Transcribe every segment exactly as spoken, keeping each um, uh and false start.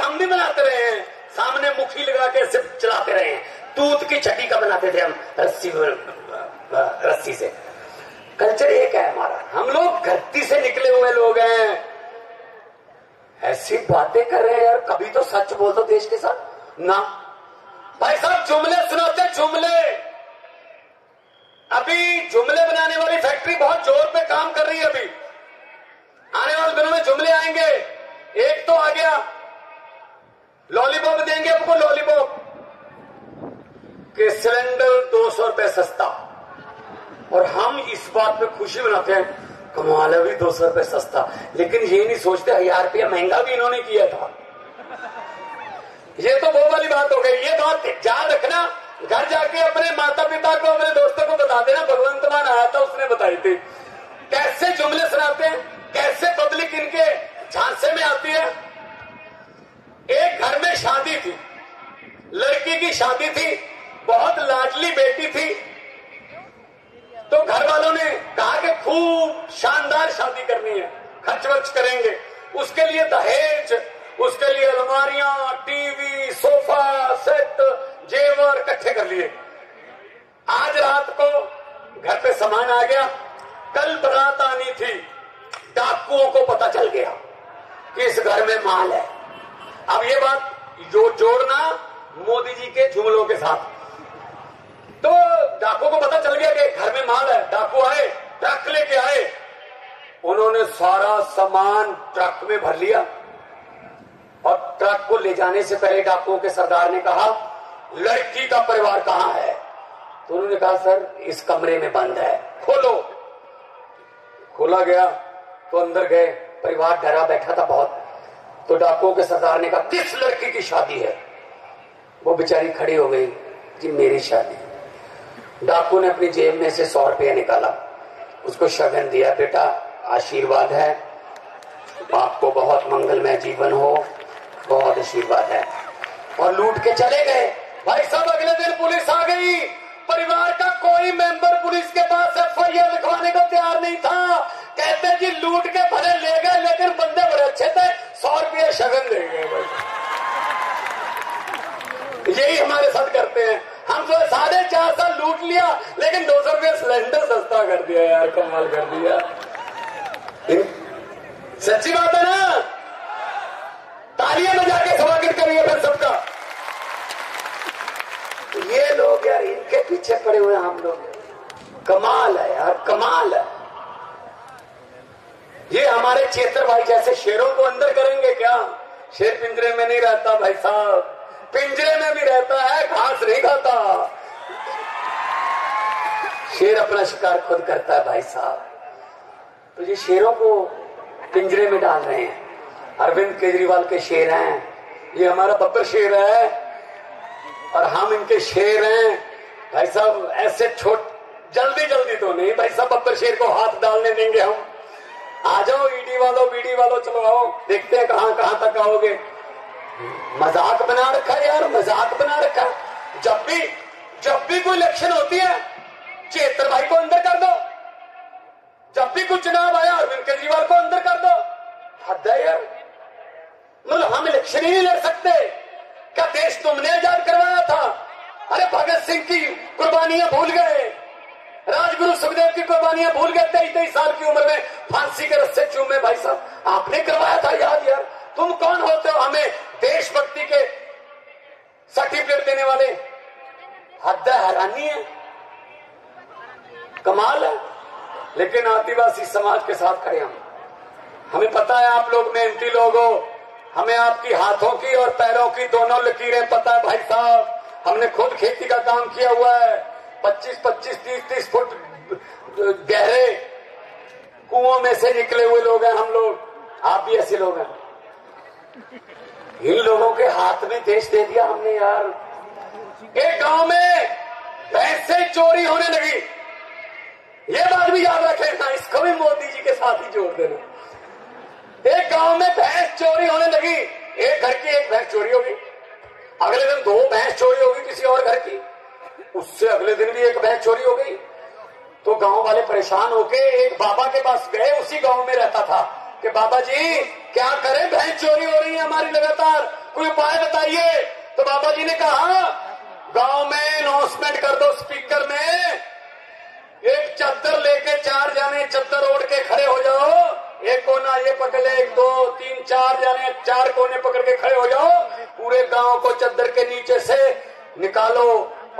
हम भी बनाते रहे हैं, सामने मुखी लगा के सिर्फ चलाते रहे हैं, दूध की छटी का बनाते थे हम रस्सी रस्सी से। कल्चर एक है हमारा, हम लोग धरती से निकले हुए लोग हैं। ऐसी बातें कर रहे हैं यार, कभी तो सच बोल दो देश के साथ ना। भाई साहब जुमले सुनाते, जुमले। अभी जुमले बनाने वाली फैक्ट्री बहुत जोर पे काम कर रही है। अभी आने वाले दिनों में जुमले आएंगे। एक तो आ गया लॉलीपॉप, देंगे आपको लॉलीपॉप के सिलेंडर दो सौ रुपए सस्ता, और हम इस बात पे खुशी मनाते हैं कमाल है भी दो सौ रुपए सस्ता, लेकिन ये नहीं सोचते हजार रुपया महंगा भी इन्होंने किया था। ये तो वो वाली बात हो गई। ये बात याद रखना, घर जाके अपने माता पिता को, अपने दोस्तों को बता देना भगवंत मान आया था, उसने बताई थी। कैसे जुमले सुनाते हैं, कैसे पब्लिक इनके झांसे में आती है। एक घर में शादी थी, लड़की की शादी थी, बहुत लाडली बेटी थी, तो घर वालों ने कहा कि खूब शानदार शादी करनी है, खर्च वर्च करेंगे, उसके लिए दहेज, उसके लिए अलमारियां, टीवी, सोफा सेट, जेवर इकट्ठे कर लिए। आज रात को घर पे सामान आ गया, कल बारात आनी थी, डाकुओं को पता चल गया कि इस घर में माल है। अब ये बात जो जोड़ना मोदी जी के जुमलों के साथ, तो डाकू को पता चल गया कि घर में माल है। डाकू आए, ट्रक लेके आए, उन्होंने सारा सामान ट्रक में भर लिया, और ट्रक को ले जाने से पहले डाकुओं के सरदार ने कहा लड़की का परिवार कहाँ है, तो उन्होंने कहा सर इस कमरे में बंद है, खोलो। खोला गया तो अंदर गए, परिवार डरा बैठा था बहुत, तो डाकुओं के सरदार ने कहा किस लड़की की शादी है, वो बेचारी खड़ी हो गई, जी मेरी शादी। डाकू ने अपनी जेब में से सौ रुपया निकाला, उसको शगन दिया, बेटा आशीर्वाद है आपको, बहुत मंगलमय जीवन हो, बहुत आशीर्वाद है, और लूट के चले गए। भाई साहब अगले दिन पुलिस आ गई, परिवार का कोई मेंबर पुलिस के पास एफ आई आर लिखवाने को तैयार नहीं था, कहते कि लूट के भले ले गए लेकिन बंदे बड़े अच्छे थे, सौ रुपया शगन ले गए। भाई यही हमारे साथ करते हैं, हम तो साढ़े चार साल लूट लिया लेकिन दो सौ रुपया सिलेंडर सस्ता कर दिया। यार कमाल कर दिया, सच्ची बात है ना। तालियां बजा के स्वागत करिए फिर सबका। ये लोग यार इनके पीछे पड़े हुए हम लोग, कमाल है यार, कमाल है। ये हमारे क्षेत्र भाई जैसे शेरों को अंदर करेंगे क्या? शेर पिंजरे में नहीं रहता भाई साहब, पिंजरे में भी रहता है, घास नहीं खाता। शेर अपना शिकार खुद करता है भाई साहब। तो ये शेरों को पिंजरे में डाल रहे हैं। अरविंद केजरीवाल के शेर हैं, ये हमारा बब्बर शेर है और हम इनके शेर हैं। भाई साहब ऐसे छोट जल्दी जल्दी तो नहीं भाई साहब, बब्बर शेर को हाथ डालने देंगे हम। आ जाओ ईडी वालों, बीडी वालों, चलो आओ, देखते हैं कहाँ कहाँ तक आओगे। मजाक बना रखा है यार, मजाक बना रखा। जब भी जब भी कोई इलेक्शन होती है चेतर भाई को अंदर कर दो, जब भी कोई चुनाव आया अरविंद केजरीवाल को अंदर कर दो। हद है यार, मतलब हम इलेक्शन ही नहीं लड़ सकते क्या? देश तुमने आजाद करवाया था, अरे भगत सिंह की कुर्बानियां भूल गए, राजगुरु सुखदेव की कुर्बानियां भूल गए, तेईस तेईस साल की उम्र में फांसी के रस्से चूमे भाई साहब, आपने करवाया था याद। यार तुम कौन होते हो हमें देशभक्ति के सर्टिफिकेट देने वाले? हद है, हैरानी है, कमाल है। लेकिन आदिवासी समाज के साथ खड़े हम। हमें पता है आप लोग मेहनती लोग हो, हमें आपकी हाथों की और पैरों की दोनों लकीरें पता है भाई साहब। हमने खुद खेती का काम किया हुआ है, पच्चीस पच्चीस तीस तीस फुट गहरे कुओं में से निकले हुए लोग हैं हम लोग, आप भी ऐसे लोग हैं। इन लोगों के हाथ में देश दे दिया हमने यार। एक गांव में भैंसें चोरी होने लगी, ये बात भी याद रख लेना, इसको भी मोदी जी के साथ ही जोड़ देना। एक गांव में भैंस चोरी होने लगी, एक घर की एक भैंस चोरी होगी, अगले दिन दो भैंस चोरी होगी किसी और घर की, उससे अगले दिन भी एक भैंस चोरी हो गई। तो गांव वाले परेशान होके एक बाबा के पास गए, उसी गांव में रहता था, कि बाबा जी क्या करें, भैंस चोरी हो रही है हमारी लगातार, कोई उपाय बताइए। तो बाबा जी ने कहा गांव में अनाउंसमेंट कर दो स्पीकर में, एक चद्दर लेके चार जाने चद्दर ओढ़ के खड़े हो जाओ, एक कोना ये पकड़ ले, एक दो तीन चार जाने चार कोने पकड़ के खड़े हो जाओ, पूरे गांव को चद्दर के नीचे से निकालो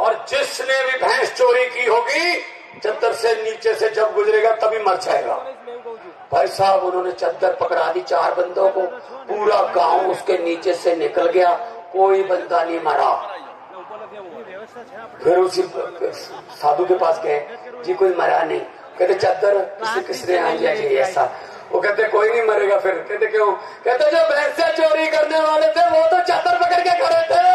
और जिसने भी भैंस चोरी की होगी चद्दर से नीचे से जब गुजरेगा तभी मर जाएगा। भाई साहब उन्होंने चद्दर पकड़ा दी चार बंदों को, पूरा गांव उसके नीचे से निकल गया, कोई बंदा नहीं मरा। फिर उसी साधु के पास गए, जी कोई मरा नहीं। कहते चद्दर किसी किसने आ गया जी ऐसा। वो कहते कोई नहीं मरेगा। फिर कहते क्यों? कहते जो भैंसे चोरी करने वाले थे वो तो चद्दर पकड़ के खड़े थे,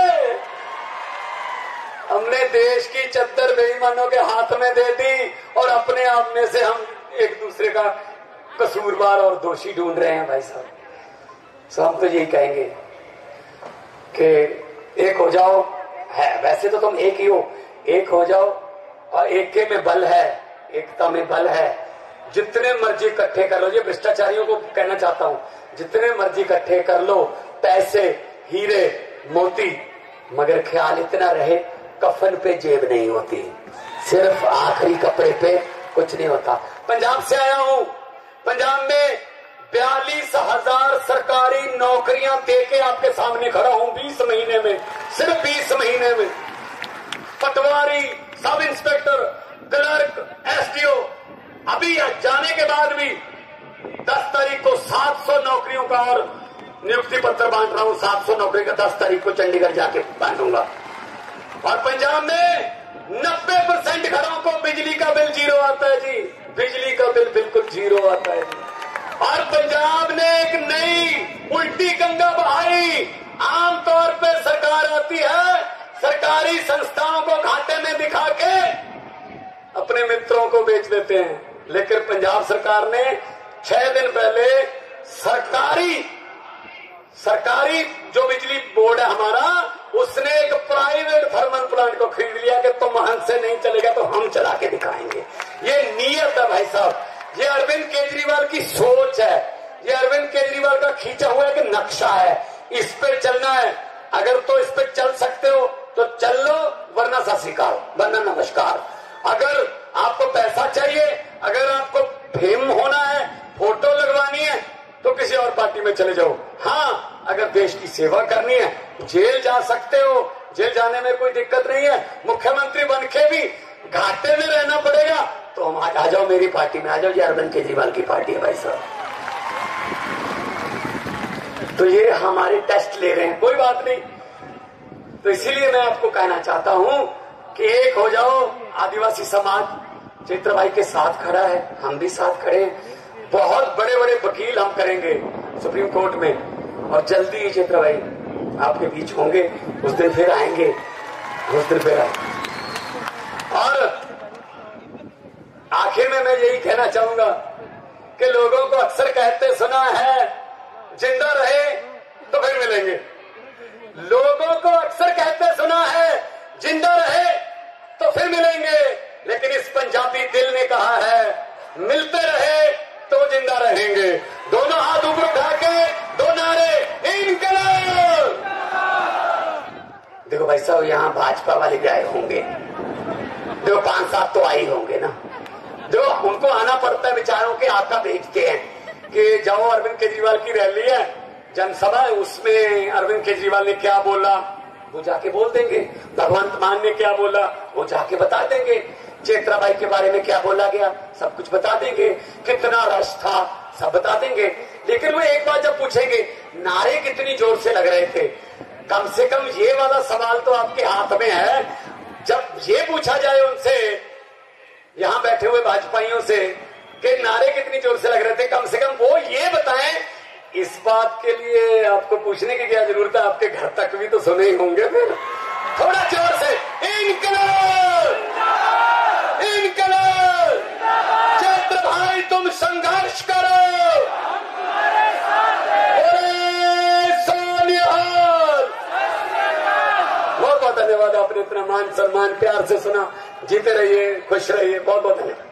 हमने देश की चद्दर बेईमानों के हाथ में दे दी और अपने आप में से हम एक दूसरे का कसूरवार और दोषी ढूंढ रहे हैं। भाई साहब सो हम तो यही कहेंगे कि एक हो जाओ, है वैसे तो तुम एक ही हो, एक हो जाओ और एक में बल है, एकता में बल है। जितने मर्जी इकट्ठे कर लो, ये भ्रष्टाचारियों को कहना चाहता हूँ, जितने मर्जी इकट्ठे कर लो पैसे हीरे मोती, मगर ख्याल इतना रहे कफन पे जेब नहीं होती, सिर्फ आखिरी कपड़े पे कुछ नहीं होता। पंजाब से आया हूँ, पंजाब में बयालीस हजार सरकारी नौकरियां देके आपके सामने खड़ा हूँ बीस महीने में, सिर्फ बीस महीने में। पटवारी, सब इंस्पेक्टर, क्लर्क, एसडीओ, अभी जाने के बाद भी दस तारीख को सात सौ नौकरियों का और नियुक्ति पत्र बांट रहा हूँ। सात सौ नौकरी का दस तारीख को चंडीगढ़ जाके बांटूंगा। और पंजाब में नब्बे परसेंट घरों को बिजली का बिल जीरो आता है जी, बिजली का बिल बिल्कुल जीरो आता है जी। और पंजाब ने एक नई उल्टी गंगा बहाई, आमतौर पे सरकार आती है सरकारी संस्थाओं को घाटे में दिखा के अपने मित्रों को बेच देते हैं, लेकिन पंजाब सरकार ने छह दिन पहले सरकारी सरकारी जो बिजली बोर्ड है हमारा, उसने एक प्राइवेट थर्मल प्लांट को खरीद लिया कि तुम हमसे नहीं चलेगा तो हम चला के दिखाएंगे। ये नीयत है भाई साहब, ये अरविंद केजरीवाल की सोच है, ये अरविंद केजरीवाल का खींचा हुआ है कि नक्शा है, इस पर चलना है। अगर तो इस पर चल सकते हो तो चल लो, वरना सत श्रीकाल, वरना नमस्कार। अगर आपको पैसा चाहिए, अगर आपको फेम होना है, फोटो लगवानी है तो किसी और पार्टी में चले जाओ। हाँ अगर देश की सेवा करनी है जेल जा सकते हो, जेल जाने में कोई दिक्कत नहीं है। मुख्यमंत्री बनके भी घाटे में रहना पड़ेगा तो हम आ जाओ मेरी पार्टी में, आ जाओ, ये अरविंद केजरीवाल की पार्टी है भाई साहब। तो ये हमारे टेस्ट ले रहे हैं, कोई बात नहीं। तो इसीलिए मैं आपको कहना चाहता हूँ कि एक हो जाओ। आदिवासी समाज चित्र भाई के साथ खड़ा है, हम भी साथ खड़े हैं, बहुत बड़े बड़े वकील हम करेंगे सुप्रीम कोर्ट में, और जल्दी ही चेत्र भाई आपके बीच होंगे, उस दिन फिर आएंगे, उस दिन फिर आएंगे। और आखिर में मैं यही कहना चाहूंगा कि लोगों को अक्सर कहते सुना है जिंदा रहे तो फिर मिलेंगे, लोगों को अक्सर कहते सुना है जिंदा रहे तो फिर मिलेंगे, लेकिन इस पंजाबी दिल ने कहा है मिलते रहे तो जिंदा रहेंगे। दोनों हाथ ऊपर उठा के दो नारे इनकलाब। देखो भाई साहब यहाँ भाजपा वाले भी आए होंगे, देखो पांच सात तो आए होंगे ना, जो उनको आना पड़ता है बेचारों के, आका भेजते हैं कि जाओ अरविंद केजरीवाल की रैली है, जनसभा है, उसमें अरविंद केजरीवाल ने क्या बोला वो जाके बोल देंगे, भगवंत मान ने क्या बोला वो जाके बता देंगे, चेत्रा भाई के बारे में क्या बोला गया सब कुछ बता देंगे, कितना रश था सब बता देंगे। लेकिन वो एक बार जब पूछेंगे नारे कितनी जोर से लग रहे थे, कम से कम ये वाला सवाल तो आपके हाथ में है। जब ये पूछा जाए उनसे, यहाँ बैठे हुए भाजपाइयों से, कि नारे कितनी जोर से लग रहे थे, कम से कम वो ये बताएं। इस बात के लिए आपको पूछने की क्या जरूरत है, आपके घर तक भी तो सुने ही होंगे। फिर थोड़ा जोर से इनकलाब इनकलाब, चेत्र भाई तुम संघर्ष करो, बहुत बहुत धन्यवाद। आपने इतना मान सम्मान प्यार से सुना, जीते रहिए खुश रहिए, बहुत बहुत धन्यवाद।